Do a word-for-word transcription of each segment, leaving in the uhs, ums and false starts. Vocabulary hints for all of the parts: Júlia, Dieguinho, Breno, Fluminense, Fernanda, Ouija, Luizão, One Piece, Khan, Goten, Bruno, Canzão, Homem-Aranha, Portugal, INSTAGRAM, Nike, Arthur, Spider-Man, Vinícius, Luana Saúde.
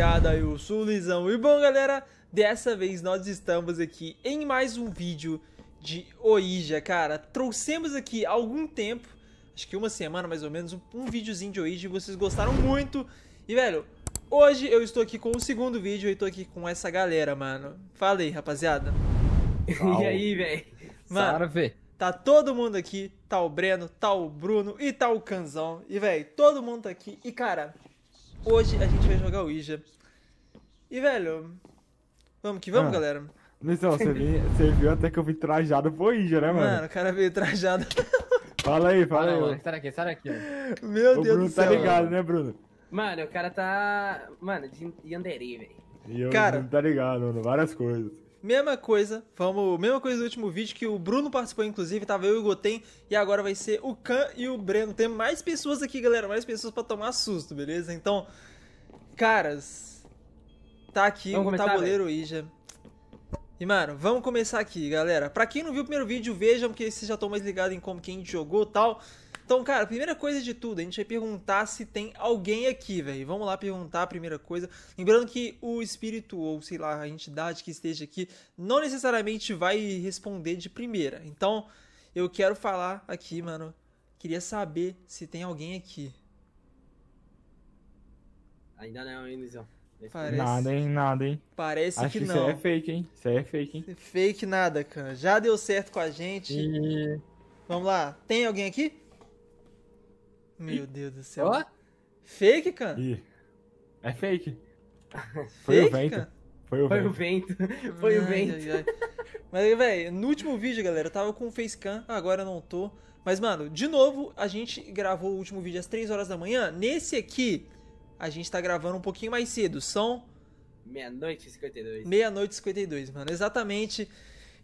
rapaziada, eu sou o Luizão. E bom, galera, dessa vez nós estamos aqui em mais um vídeo de Ouija, cara. Trouxemos aqui há algum tempo, acho que uma semana mais ou menos, um, um videozinho de Ouija. Vocês gostaram muito. E, velho, hoje eu estou aqui com o segundo vídeo e tô aqui com essa galera, mano. Fala aí, rapaziada. E aí, velho? Mano, tá todo mundo aqui, tá o Breno, tá o Bruno e tá o Canzão. E, velho, todo mundo tá aqui. E, cara, hoje a gente vai jogar Ouija. E, velho, vamos que vamos, ah, galera. Luizão, você, você viu até que eu vim trajado pro Ouija, né, mano? Mano, o cara veio trajado. Fala aí, fala aí. Mano, sai daqui, sai daqui. Meu Deus do céu. O Bruno tá ligado, né, Bruno? Mano, o cara tá... Mano, de anderê, velho. E eu, cara, não tá ligado, mano, várias coisas. Mesma coisa, vamos... Mesma coisa do último vídeo, que o Bruno participou, inclusive, tava eu e o Goten, e agora vai ser o Khan e o Breno. Tem mais pessoas aqui, galera, mais pessoas pra tomar susto, beleza? Então, caras, tá aqui vamos o começar, tabuleiro Ouija. E, mano, vamos começar aqui, galera. Pra quem não viu o primeiro vídeo, vejam, porque vocês já estão mais ligados em como que a gente jogou e tal. Então, cara, primeira coisa de tudo, a gente vai perguntar se tem alguém aqui, velho. Vamos lá perguntar a primeira coisa. Lembrando que o espírito ou, sei lá, a entidade que esteja aqui não necessariamente vai responder de primeira. Então, eu quero falar aqui, mano. Queria saber se tem alguém aqui. Ainda não, hein, Luizão? Parece... Nada, hein? Nada, hein? Parece Acho que, que não. Isso é fake, hein? Isso é fake, hein? Fake nada, cara. Já deu certo com a gente. E... Vamos lá. Tem alguém aqui? Meu e... Deus do céu. Ó. Fake, cara? E... É fake. Foi fake, o vento. Cara? Foi o Foi vento. Foi o vento. Foi ai, o vento. Ai, ai. Mas, velho, no último vídeo, galera, eu tava com facecam, agora não tô. Mas, mano, de novo, a gente gravou o último vídeo às três horas da manhã. Nesse aqui... A gente tá gravando um pouquinho mais cedo, são... meia-noite e cinquenta e dois. meia-noite e cinquenta e dois, mano, exatamente.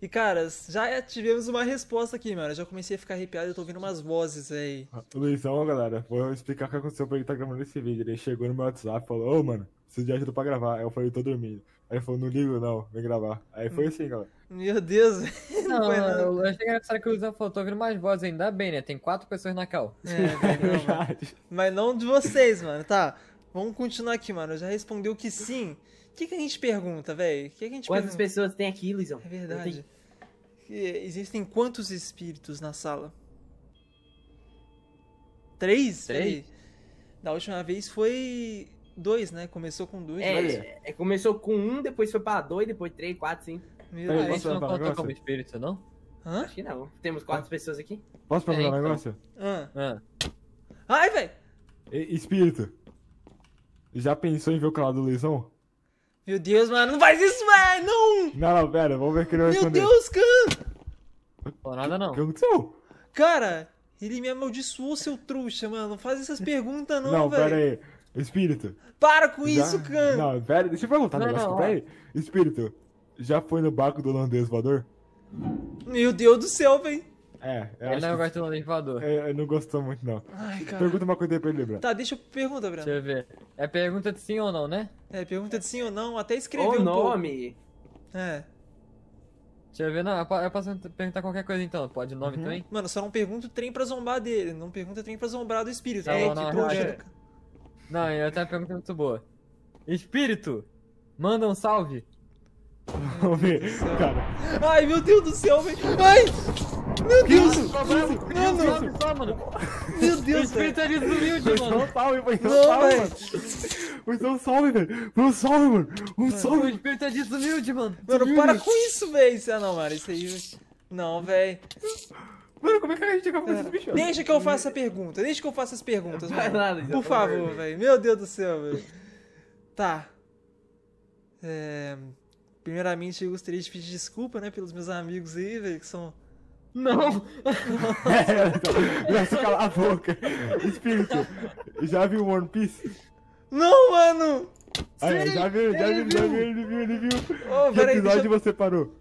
E, cara, já tivemos uma resposta aqui, mano. Eu já comecei a ficar arrepiado, eu tô ouvindo umas vozes aí. Luizão, galera, vou explicar o que aconteceu pra ele tá gravando esse vídeo. Ele chegou no meu WhatsApp e falou, ô, mano, preciso de ajuda pra gravar. Aí eu falei, tô dormindo. Aí ele falou, não ligo não, vem gravar. Aí foi assim, galera. Meu Deus, não, não foi nada. Eu achei engraçado que o Luizão falou, tô ouvindo mais vozes ainda bem, né? Tem quatro pessoas na cal. É, é verdade. Mas não de vocês, mano, tá? Vamos continuar aqui, mano. Já respondeu que sim. O que, que a gente pergunta, velho? Quantas pergunta? pessoas tem aqui, Luizão? É verdade. Existem quantos espíritos na sala? Três? Três? Da última vez foi dois, né? Começou com dois. É, é começou com um, depois foi pra dois, depois três, quatro, cinco. Meu Deus. A gente não contou como espírito, não? Hã? Acho que não. Temos quatro ah. pessoas aqui. Posso perguntar um então. negócio? Ah. Ah. Ai, velho! Espírito. Já pensou em ver o canal do Luizão? Meu Deus, mano, não faz isso, velho! Não! Não, não, pera, vamos ver que ele vai responder. Meu Deus, Khan! Não, nada não. O que aconteceu? Cara, ele me amaldiçoou, seu trouxa, mano. Não faz essas perguntas, não, velho. Não, pera aí. Espírito. Para com já... isso, Khan! Não, pera, deixa eu perguntar um negócio, pera aí. Espírito, já foi no barco do holandês voador? Meu Deus do céu, velho. É, eu ele acho não gosta do holandês voador. É, não gostou muito, não. Ai, cara. Pergunta uma coisa aí pra ele, Breno. Tá, deixa eu perguntar, Breno. Deixa eu ver. É pergunta de sim ou não, né? É, pergunta de sim ou não. Até escrevi o um nome. Pouco. É. Deixa eu ver. Não, eu posso perguntar qualquer coisa, então. Pode nome uhum. também? Mano, só não pergunta o trem pra zombar dele. Não pergunta o trem pra zombar do espírito. Não, é, não, que trouxa é... do... Não, eu tenho uma pergunta muito boa. Espírito, manda um salve. Vamos ver, cara. Ai, meu Deus do céu, velho. Ai! Meu Deus! Isso, mano. Só, mano. Meu Deus! O espírito ali desumilde, mano. Não salve, mano. Não salve, mano. Pois não salve, velho. Não salve, mano. Um salve. O espírito é desumilde, mano. Mano, para com isso, velho. Ah, não, mano. Isso aí... Não, velho. Mano, como é que a gente acabou com esses bichos? Deixa que eu faça a pergunta. Deixa que eu faça as perguntas, mano. Por favor, velho. Meu Deus do céu, velho. Tá. É... Primeiramente, eu gostaria de pedir desculpa, né, pelos meus amigos aí, velho, que são... Não! É, já se cala a boca. Espírito, já viu One Piece? Não, mano! Aí, ele, já viu, já viu, já viu, ele viu, ele viu. Oh, que episódio aí, eu... você parou?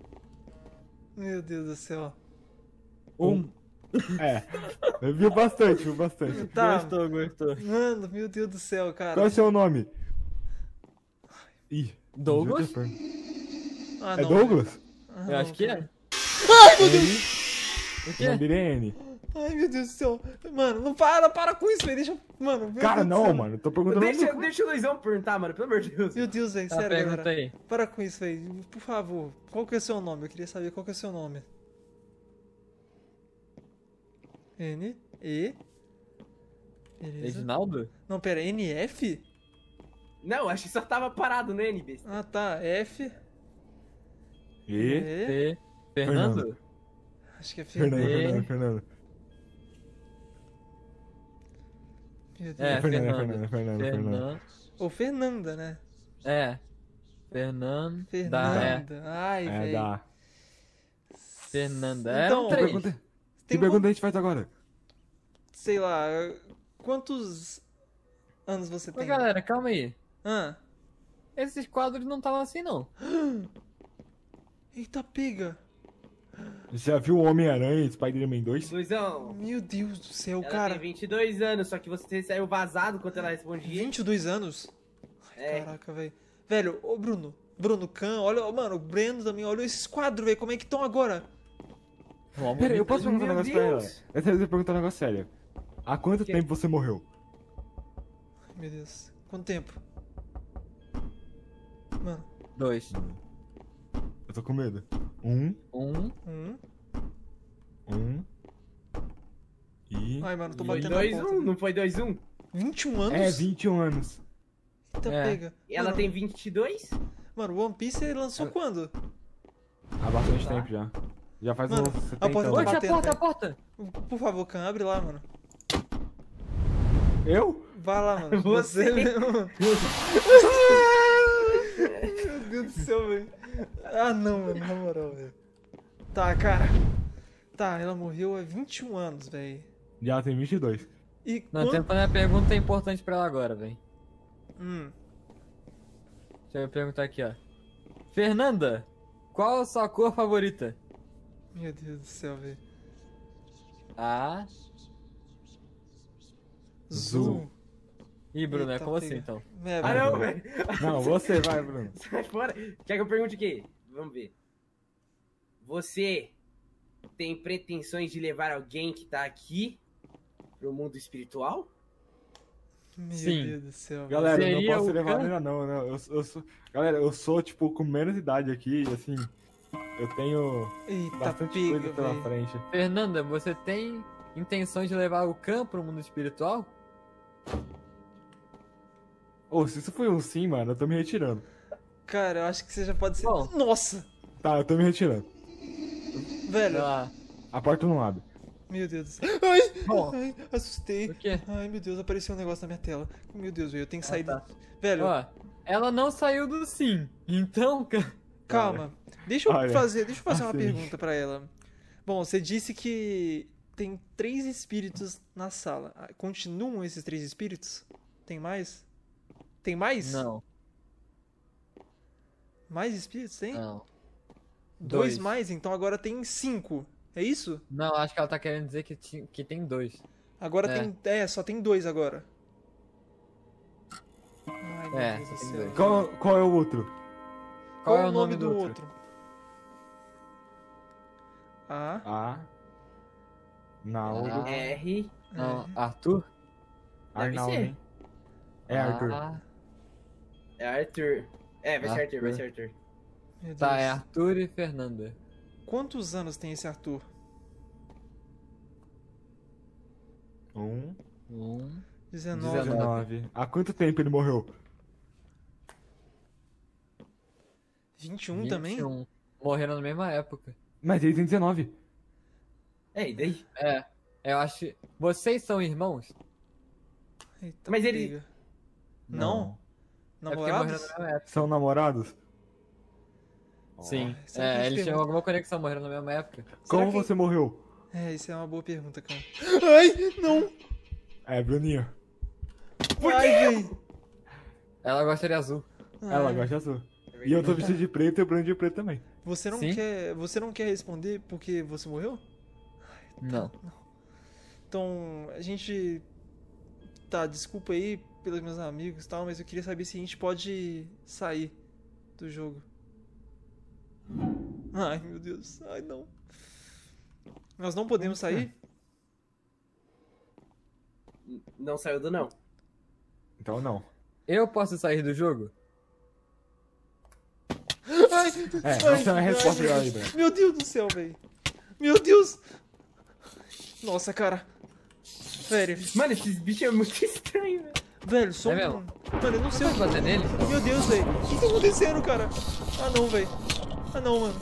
Meu Deus do céu. Um. É, viu bastante, viu bastante. Tá. Gostou, gostou. Mano, meu Deus do céu, cara. Qual é o seu nome? Ih, Douglas? Ah, é não, Douglas? Eu, ah, eu acho que é. Ai, meu Deus! O que é? Birene. Ai, meu Deus do céu. Mano, não para, para com isso, velho. Deixa. Mano, cara, não, céu, mano. Eu tô perguntando. Deixa, deixa o Luizão perguntar, mano. Pelo amor de Deus. Meu Deus, velho. Tá, sério, cara. Para com isso, velho. Por favor. Qual que é o seu nome? Eu queria saber qual que é o seu nome. N, E. Reginaldo? Não, pera. N F? Não, acho que só tava parado no N, besta. Ah, tá. F. E. E. T. Fernando? Acho que é Fernando. Fernando, Fernando. Meu Deus. É, Fernanda, Fernanda, Fernanda, Fernanda. Ou Fernanda, né? É. Fernanda. Fernanda. Ai, velho. Fernanda. Então, que pergunta a gente faz agora? Sei lá, quantos anos você tem? Ô, galera, calma aí. Ah. Esses quadros não estavam assim, não. Eita, pega. Já viu o Homem-Aranha e Spider-Man dois? Luizão. Meu Deus do céu, ela cara. Ela tem vinte e dois anos, só que você saiu vazado quando ela respondia. vinte e dois anos? Ai, é. Caraca, velho. Velho, ô Bruno, Bruno Khan, olha, mano, o Breno também, olha esses quadros, velho, como é que estão agora? Peraí, eu posso perguntar um negócio pra ela? Eu quero perguntar um negócio sério. Há quanto tempo você morreu? Ai, meu Deus. Quanto tempo? Mano. Dois. Eu tô com medo. Um. Um. Um. Um. E... Ai, mano, tô batendo na porta. Não foi dois, um? vinte e um anos? É, vinte e um anos. Então pega. E ela tem vinte e dois? Mano, o One Piece lançou quando? Há bastante tempo já. Já faz mano, um... a porta tá batendo, a porta, a porta! Por favor, Khan, abre lá, mano. Eu? Vai lá, mano. Você mesmo. Meu Deus do céu, velho. Ah, não, mano. Na moral, velho. Tá, cara. Tá, ela morreu há vinte e um anos, velho. E ela tem vinte e dois. E não, quando... tem uma pergunta importante pra ela agora, velho. Hum. Deixa eu perguntar aqui, ó. Fernanda, qual a sua cor favorita? Meu Deus do céu, velho. A. Azul. Ih, Bruno, eita, é com você, então. É, ah, não, velho. Não, você vai, Bruno. Sai fora. Quer que eu pergunte aqui? Vamos ver. Você tem pretensões de levar alguém que tá aqui pro mundo espiritual? Meu sim. Deus do céu. Galera, eu não posso levar ainda, não, não. Eu, eu sou... Galera, eu sou, tipo, com menos idade aqui, assim... Eu tenho eita, bastante piga, coisa pela véio. Frente. Fernanda, você tem intenção de levar o Khan pro mundo espiritual? Ô, oh, se isso foi um sim, mano, eu tô me retirando. Cara, eu acho que você já pode ser... Bom, nossa! Tá, eu tô me retirando. Velho... Ah. A porta não abre. Meu Deus do céu. Ai, oh. Ai, assustei. O quê? Ai, meu Deus, apareceu um negócio na minha tela. Meu Deus, velho, eu tenho que sair ah, tá. do... Velho... Ó, ela não saiu do sim, então... Calma, deixa eu Olha. fazer, deixa eu fazer uma assim. pergunta pra ela. Bom, você disse que tem três espíritos na sala. Continuam esses três espíritos? Tem mais? Tem mais? Não. Mais espíritos tem? Não. Dois, dois mais? Então agora tem cinco, é isso? Não, acho que ela tá querendo dizer que, que tem dois. Agora é. tem... É, só tem dois agora. Ai, meu é, Deus do céu. Dois. Qual, qual é o outro? Qual é o nome do outro? A. A. Nauro. R. Não, Arthur? Arnaldo. É Arthur. É Arthur. É, vai ser Arthur, vai ser Arthur. Tá, é Arthur e Fernanda. Quantos anos tem esse Arthur? Um. Um. dezenove. Há quanto tempo ele morreu? vinte e um, vinte e um também? Morreram na mesma época. Mas ele tem dezenove. É, e daí? É, eu acho... Vocês são irmãos? Eita, mas ele... Briga. Não? Não. Namorados? É na mesma época. São namorados? Sim. Ah, é, ele tinha alguma conexão, morreram na mesma época. Como que... você morreu? É, isso é uma boa pergunta, cara. Ai, não! É, Bruninho. Por Ai, quê? Ela gosta de azul. Ai. Ela gosta de azul. E eu tô vestido de preto e o Bruno de preto também. Você não, quer, você não quer responder porque você morreu? Não. Então, a gente... Tá, desculpa aí pelos meus amigos e tal, mas eu queria saber se a gente pode sair do jogo. Ai, meu Deus. Ai, não. Nós não podemos sair? Não saiu do não. Então não. Eu posso sair do jogo? Ai, é, essa é a resposta ai, aí, velho. Meu Deus do céu, velho. Meu Deus. Nossa, cara. Velho. Mano, esses bichos é muito estranho, velho. Velho, só é um... Mano, eu não sei o que fazer nele. Meu Deus, velho. O que tá acontecendo, cara? Ah, não, velho. Ah, não, mano.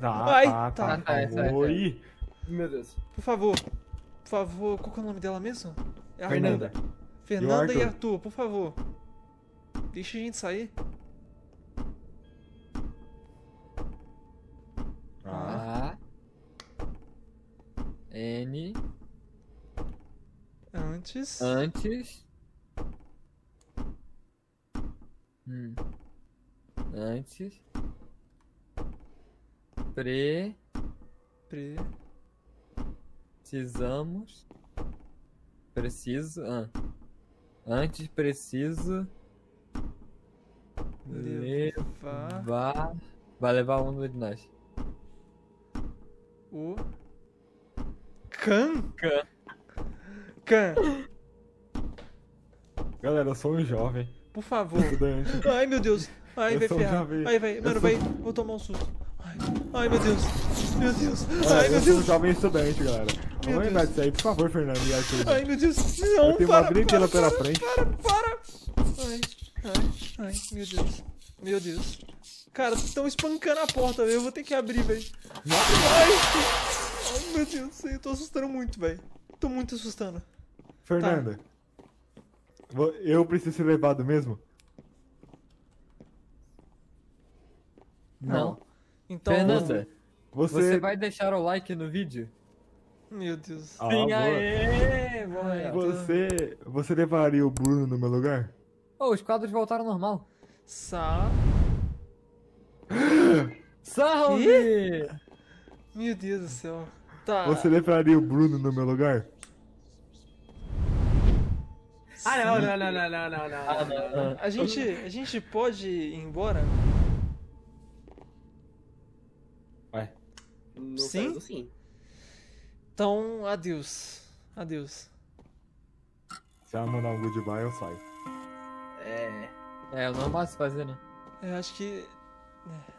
Tá, vai. Tá, tá, tá. Oi. Meu Deus. Por favor. Por favor. Qual que é o nome dela mesmo? É a Fernanda. Fernanda. Fernanda e, e Arthur, por favor. Deixa a gente sair. A. N. Antes. Antes. Hum. Antes. Pre. Pre. Precisamos. Preciso. Ah. Antes preciso levar. levar... Vai levar um de nós. O... Khan? Khan. Khan. Galera, eu sou um jovem. Por favor. Ai, meu Deus. Ai, eu vai ferrar. Um ai, vai. Mano, eu vai. Sou... Vou tomar um susto. Ai, ai, meu Deus. Meu Deus. Ai, ai meu eu Deus. Eu sou um jovem estudante, galera. Não vai mais sair, por favor, Fernando. Ai, meu Deus, não, eu tenho para, uma brinqueira pela para, frente. Para, para, para. Ai, ai, ai, meu Deus. Meu Deus. Cara, estão espancando a porta, velho. Eu vou ter que abrir, velho. Ai, ai, meu Deus, eu tô assustando muito, velho. Tô muito assustando. Fernanda, tá. Eu preciso ser levado mesmo? Não. Então, Fernanda, você... você vai deixar o like no vídeo? Meu Deus. Sim, ah, aê, boa. Você, você levaria o Bruno no meu lugar? Oh, os quadros voltaram ao normal. Sa... Salve! Meu Deus do céu. Tá. Você levaria o Bruno no meu lugar? Ah, não, não, não, não, não, não, não. Ah, não, não. A gente, a gente pode ir embora? Ué. No sim? Caso, sim. Então, adeus. Adeus. Se ela mandar um goodbye, eu saio. É. É, eu não posso fazer, né? Eu acho que.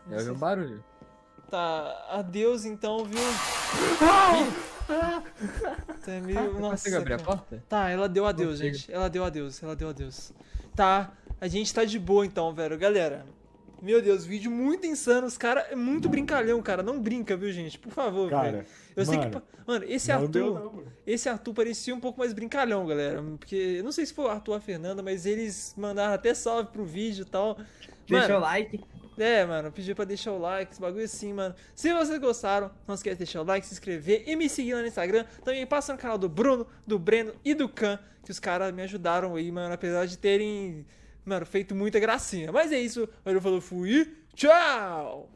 É, eu ouvi um barulho. Tá, adeus então, viu? Tá meio. Nossa, você conseguiu abrir a porta? Tá, ela deu adeus, gente. Ela deu adeus, ela deu adeus. Tá, a gente tá de boa então, velho. Galera. Meu Deus, vídeo muito insano. Os caras é muito brincalhão, cara. Não brinca, viu, gente? Por favor, cara. Eu mano, sei que. Mano, esse Arthur. Deu, não, esse Arthur parecia um pouco mais brincalhão, galera. Porque. Eu não sei se foi o Arthur ou a Fernanda, mas eles mandaram até salve pro vídeo e tal. Deixa mano, o like. É, mano, pediu pra deixar o like, esse bagulho assim, mano. Se vocês gostaram, não esquece de deixar o like, se inscrever e me seguir lá no Instagram. Também passa no canal do Bruno, do Breno e do Khan, que os caras me ajudaram aí, mano, apesar de terem. Mano, feito muita gracinha. Mas é isso. Valeu, falou, fui. Tchau!